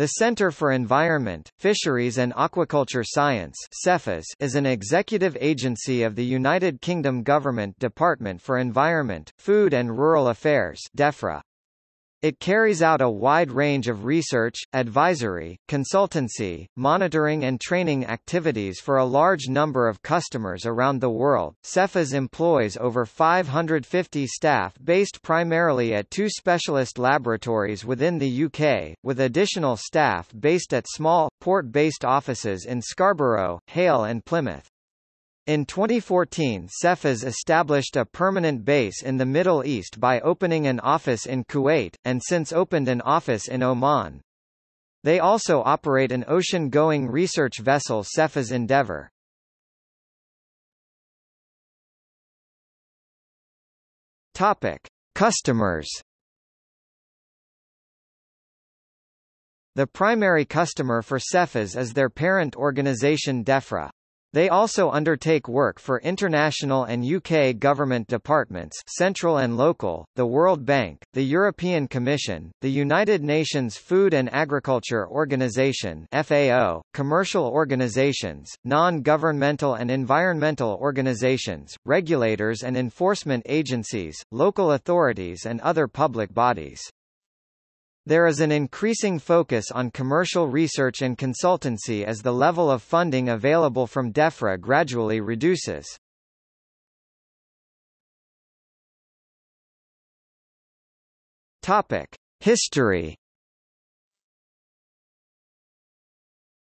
The Centre for Environment, Fisheries and Aquaculture Science (Cefas) is an executive agency of the United Kingdom Government Department for Environment, Food and Rural Affairs (Defra). It carries out a wide range of research, advisory, consultancy, monitoring and training activities for a large number of customers around the world. Cefas employs over 550 staff based primarily at two specialist laboratories within the UK, with additional staff based at small, port-based offices in Scarborough, Hale and Plymouth. In 2014, Cefas established a permanent base in the Middle East by opening an office in Kuwait, and since opened an office in Oman. They also operate an ocean-going research vessel, Cefas Endeavour. Topic: Customers. The primary customer for Cefas is their parent organisation Defra. They also undertake work for international and UK government departments, central and local, the World Bank, the European Commission, the United Nations Food and Agriculture Organization (FAO), commercial organizations, non-governmental and environmental organizations, regulators and enforcement agencies, local authorities and other public bodies. There is an increasing focus on commercial research and consultancy as the level of funding available from DEFRA gradually reduces. Topic: History.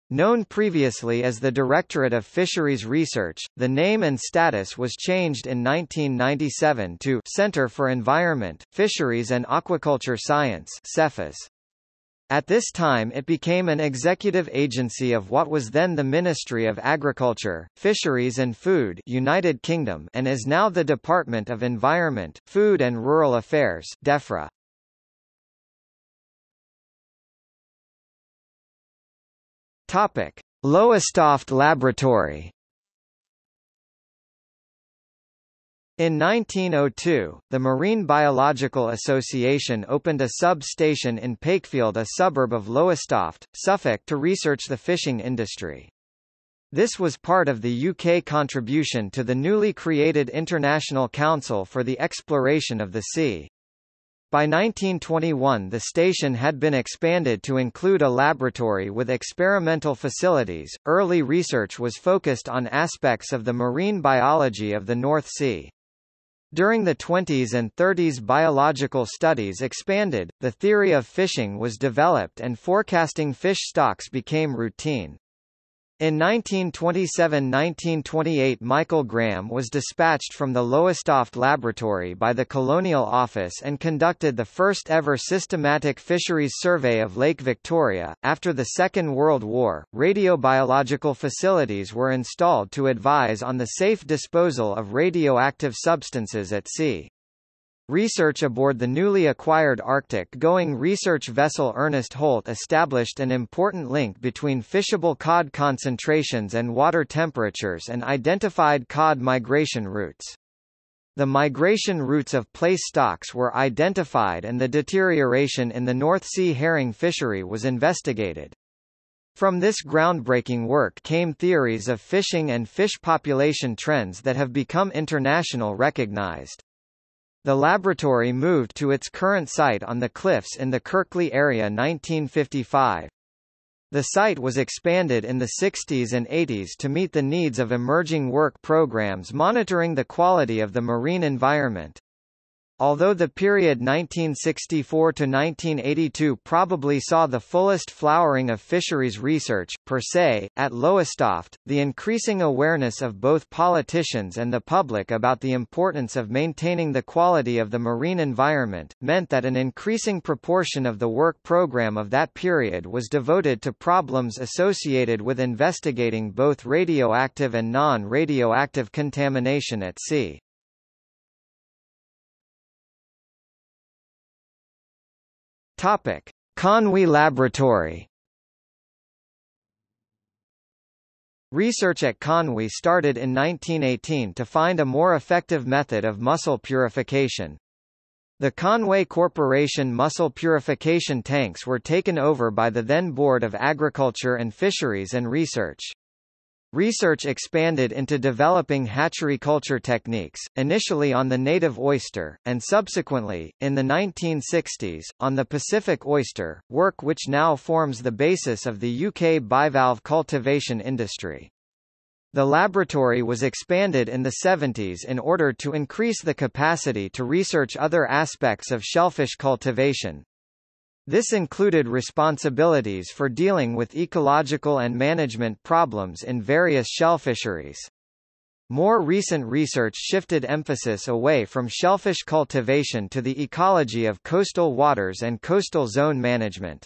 Known previously as the Directorate of Fisheries Research, the name and status was changed in 1997 to Centre for Environment, Fisheries and Aquaculture Science (Cefas). At this time it became an executive agency of what was then the Ministry of Agriculture, Fisheries and Food United Kingdom and is now the Department of Environment, Food and Rural Affairs (DEFRA). Topic: Lowestoft Laboratory. In 1902, the Marine Biological Association opened a sub-station in Pakefield, a suburb of Lowestoft, Suffolk, to research the fishing industry. This was part of the UK contribution to the newly created International Council for the Exploration of the Sea. By 1921 the station had been expanded to include a laboratory with experimental facilities. Early research was focused on aspects of the marine biology of the North Sea. During the 20s and 30s biological studies expanded, the theory of fishing was developed and forecasting fish stocks became routine. In 1927–1928 Michael Graham was dispatched from the Lowestoft Laboratory by the Colonial Office and conducted the first ever systematic fisheries survey of Lake Victoria. After the Second World War, radiobiological facilities were installed to advise on the safe disposal of radioactive substances at sea. Research aboard the newly acquired Arctic-going research vessel Ernest Holt established an important link between fishable cod concentrations and water temperatures and identified cod migration routes. The migration routes of place stocks were identified and the deterioration in the North Sea herring fishery was investigated. From this groundbreaking work came theories of fishing and fish population trends that have become internationally recognized. The laboratory moved to its current site on the cliffs in the Kirkley area in 1955. The site was expanded in the 60s and 80s to meet the needs of emerging work programs monitoring the quality of the marine environment. Although the period 1964 to 1982 probably saw the fullest flowering of fisheries research, per se, at Lowestoft, the increasing awareness of both politicians and the public about the importance of maintaining the quality of the marine environment, meant that an increasing proportion of the work program of that period was devoted to problems associated with investigating both radioactive and non-radioactive contamination at sea. Topic: Conwy Laboratory. Research at Conwy started in 1918 to find a more effective method of mussel purification. The Conwy Corporation mussel purification tanks were taken over by the then Board of Agriculture and Fisheries and Research. Research expanded into developing hatchery culture techniques, initially on the native oyster, and subsequently, in the 1960s, on the Pacific oyster, work which now forms the basis of the UK bivalve cultivation industry. The laboratory was expanded in the 70s in order to increase the capacity to research other aspects of shellfish cultivation. This included responsibilities for dealing with ecological and management problems in various shellfisheries. More recent research shifted emphasis away from shellfish cultivation to the ecology of coastal waters and coastal zone management.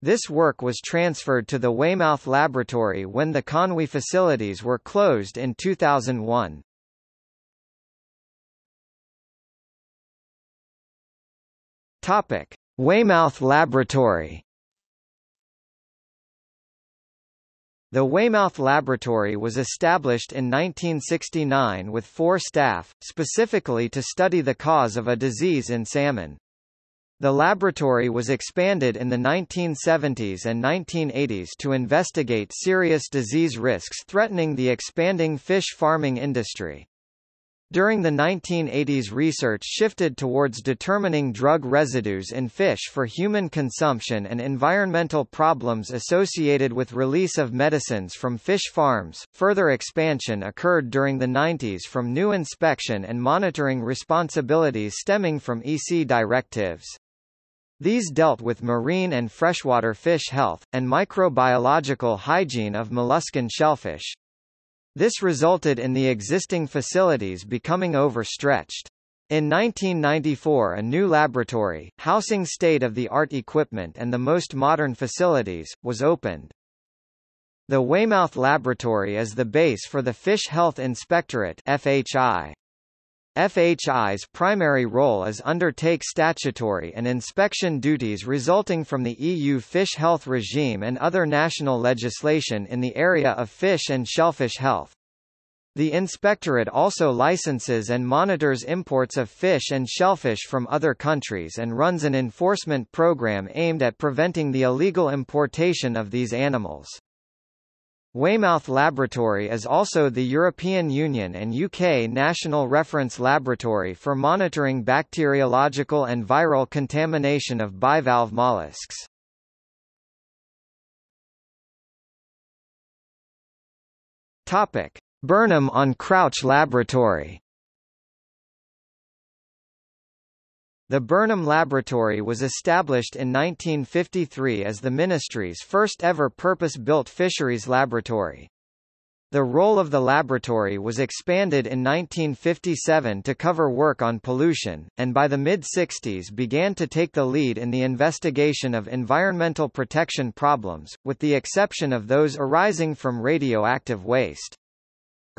This work was transferred to the Weymouth Laboratory when the Conwy facilities were closed in 2001. Topic: Weymouth Laboratory. The Weymouth Laboratory was established in 1969 with 4 staff, specifically to study the cause of a disease in salmon. The laboratory was expanded in the 1970s and 1980s to investigate serious disease risks threatening the expanding fish farming industry. During the 1980s, research shifted towards determining drug residues in fish for human consumption and environmental problems associated with release of medicines from fish farms. Further expansion occurred during the 90s from new inspection and monitoring responsibilities stemming from EC directives. These dealt with marine and freshwater fish health, and microbiological hygiene of molluscan shellfish. This resulted in the existing facilities becoming overstretched. In 1994, a new laboratory, housing state-of-the-art equipment and the most modern facilities, was opened. The Weymouth Laboratory is the base for the Fish Health Inspectorate (FHI). FHI's primary role is undertake statutory and inspection duties resulting from the EU fish health regime and other national legislation in the area of fish and shellfish health. The inspectorate also licenses and monitors imports of fish and shellfish from other countries and runs an enforcement program aimed at preventing the illegal importation of these animals. Weymouth Laboratory is also the European Union and UK National Reference Laboratory for monitoring bacteriological and viral contamination of bivalve molluscs. Topic: Burnham-on-Crouch Laboratory. The Burnham Laboratory was established in 1953 as the ministry's first ever purpose-built fisheries laboratory. The role of the laboratory was expanded in 1957 to cover work on pollution, and by the mid-60s began to take the lead in the investigation of environmental protection problems, with the exception of those arising from radioactive waste.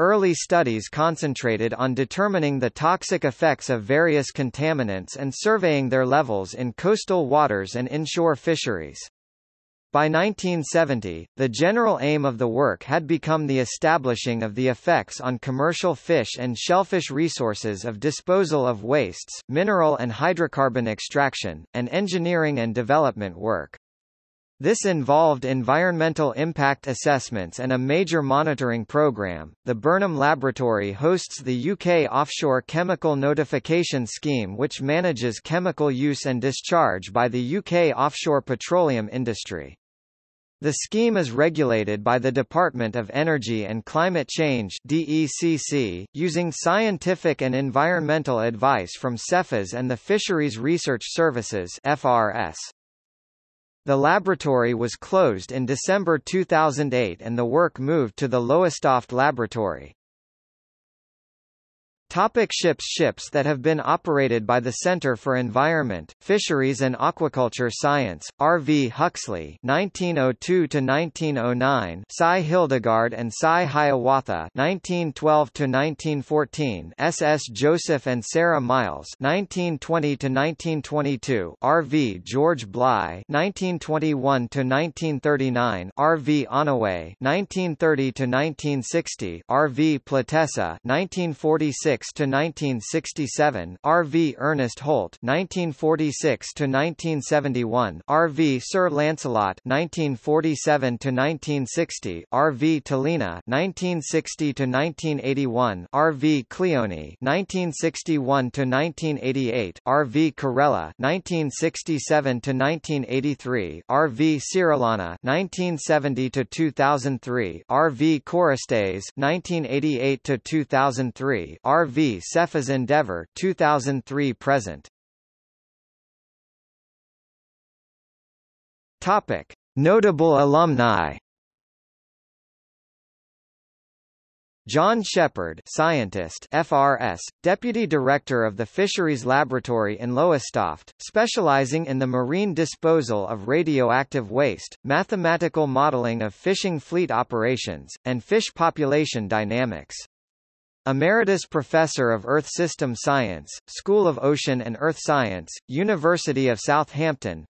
Early studies concentrated on determining the toxic effects of various contaminants and surveying their levels in coastal waters and inshore fisheries. By 1970, the general aim of the work had become the establishing of the effects on commercial fish and shellfish resources of disposal of wastes, mineral and hydrocarbon extraction, and engineering and development work. This involved environmental impact assessments and a major monitoring program. The Burnham Laboratory hosts the UK Offshore Chemical Notification Scheme, which manages chemical use and discharge by the UK offshore petroleum industry. The scheme is regulated by the Department of Energy and Climate Change (DECC), using scientific and environmental advice from Cefas and the Fisheries Research Services (FRS). The laboratory was closed in December 2008 and the work moved to the Lowestoft Laboratory. Topic: Ships. Ships that have been operated by the Centre for Environment, Fisheries and Aquaculture Science, RV Huxley 1902–1909, Cy Hildegard and Cy Hiawatha 1912–1914, SS Joseph and Sarah Miles 1920–1922, RV George Bly 1921–1939, RV Onaway 1930–1960, RV Platessa 1946 1946 to 1967, RV Ernest Holt, 1946 to 1971, RV Sir Lancelot, 1947 to 1960, RV Talina, 1960 to 1981, RV Cleone, 1961 to 1988, RV Corella, 1967 to 1983, RV Cirillana, 1970 to 2003, RV Choristase, 1988 to 2003, RV Cefas Endeavour, 2003 present. Topic: Notable alumni. John Shepherd, scientist, FRS, deputy director of the Fisheries Laboratory in Lowestoft, specializing in the marine disposal of radioactive waste, mathematical modeling of fishing fleet operations, and fish population dynamics. Emeritus Professor of Earth System Science, School of Ocean and Earth Science, University of Southampton.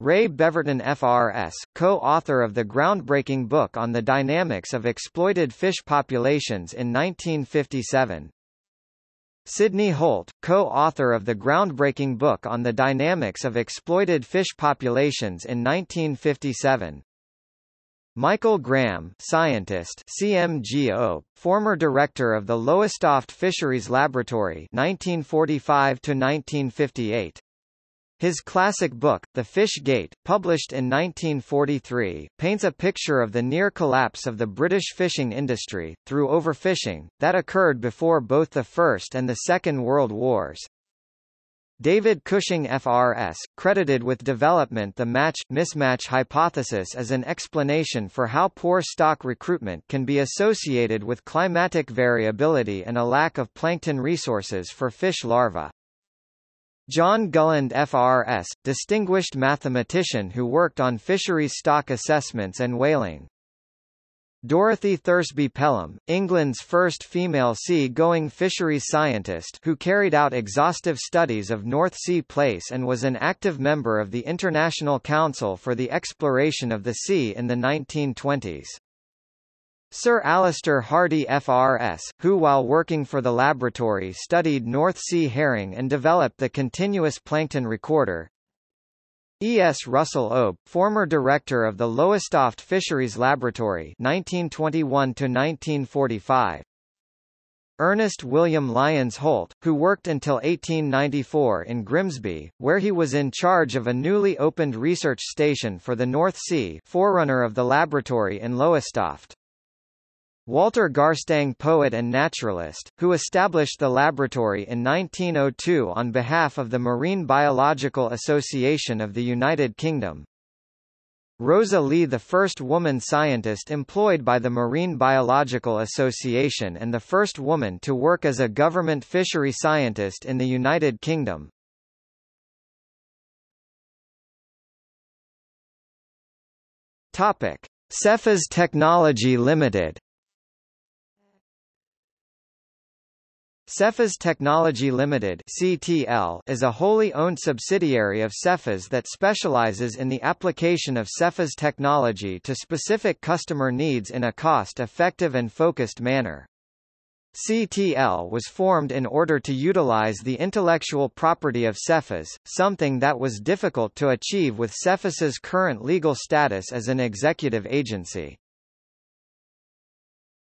Ray Beverton, FRS, co-author of the groundbreaking book on the dynamics of exploited fish populations in 1957. Sidney Holt, co-author of the groundbreaking book on the dynamics of exploited fish populations in 1957. Michael Graham, scientist, CMGO, former director of the Lowestoft Fisheries Laboratory, 1945 to 1958. His classic book, The Fish Gate, published in 1943, paints a picture of the near collapse of the British fishing industry, through overfishing, that occurred before both the First and the Second World Wars. David Cushing, FRS, credited with development the match-mismatch hypothesis as an explanation for how poor stock recruitment can be associated with climatic variability and a lack of plankton resources for fish larvae. John Gulland, FRS, distinguished mathematician who worked on fisheries stock assessments and whaling. Dorothy Thursby-Pelham, England's first female sea-going fisheries scientist who carried out exhaustive studies of North Sea Place and was an active member of the International Council for the Exploration of the Sea in the 1920s. Sir Alistair Hardy, FRS, who while working for the laboratory studied North Sea herring and developed the continuous plankton recorder. E. S. Russell Obe, former director of the Lowestoft Fisheries Laboratory, 1921–1945. Ernest William Lyons Holt, who worked until 1894 in Grimsby, where he was in charge of a newly opened research station for the North Sea, forerunner of the laboratory in Lowestoft. Walter Garstang, poet and naturalist, who established the laboratory in 1902 on behalf of the Marine Biological Association of the United Kingdom. Rosa Lee, the first woman scientist employed by the Marine Biological Association and the first woman to work as a government fishery scientist in the United Kingdom. Topic: Cefas Technology Limited. Cefas Technology Limited (CTL) is a wholly owned subsidiary of Cefas that specializes in the application of Cefas technology to specific customer needs in a cost-effective and focused manner. CTL was formed in order to utilize the intellectual property of Cefas, something that was difficult to achieve with Cefas's current legal status as an executive agency.